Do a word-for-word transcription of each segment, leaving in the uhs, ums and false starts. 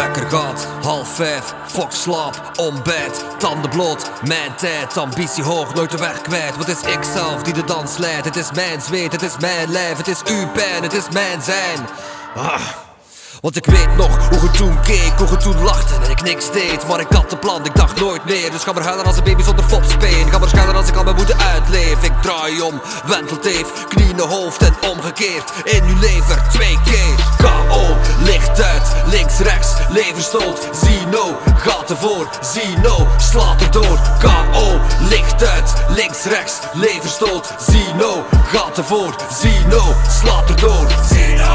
wekker gaat, half vijf, fuck slaap, ontbijt, tanden bloot, mijn tijd, ambitie hoog, nooit de weg kwijt. Want het is ikzelf die de dans leidt, het is mijn zweet, het is mijn lijf, het is uw pijn, het is mijn zijn. Ah. Want ik weet nog hoe je toen keek, hoe je toen lachte en ik niks deed. Maar ik had een plan, ik dacht nooit meer. Dus ga maar huilen als een baby zonder fopspeen. Ga maar schuilen als ik al mijn moeder uitleef. Ik draai om, wentelteef, knieën, hoofd en omgekeerd. In uw lever, twee keer K O, licht uit, links, rechts, lever stoot. Zino, gaat ervoor, Zino, slaat erdoor. K O, licht uit, links, rechts, lever stoot. Zino, gaat ervoor, Zino, slaat erdoor. Zino!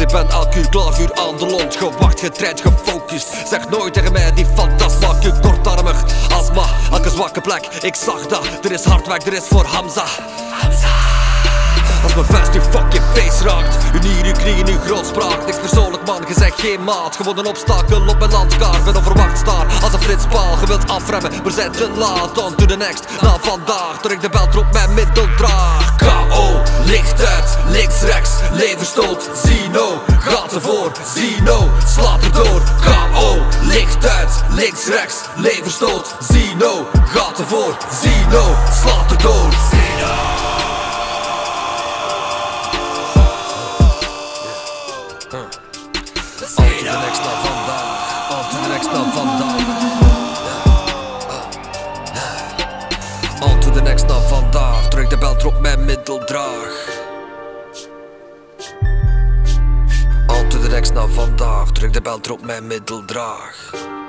Ik ben elk uur klavuur aan de lont, gewacht, getraind, gefocust. Zeg nooit tegen mij die fantas maak je kortarmig. Astma, elke zwakke plek, ik zag dat. Er is hard werk, er is voor Hamza. Hamza. Als mijn vest uw fucking face raakt, uw nier, uw knieën, uw grootspraak. Niks persoonlijk man, je bent geen maat. Gewoon een obstakel op mijn landkaart. Ben onverwacht staar, als een flitspaal. Je wilt afremmen, maar zijn te laat. On to the next, na vandaag, toen ik de belt op mijn middel draag. K O, licht uit, links, rechts, lever stoot. Zino, gaat ervoor, Zino, slaat erdoor. K O, licht uit, links, rechts, lever stoot. Zino, gaat ervoor, Zino, slaat erdoor. Zino. On to the next na vandaag, terug de bel op mijn middeldraag. On to the next na vandaag, terug de bel op mijn middeldraag.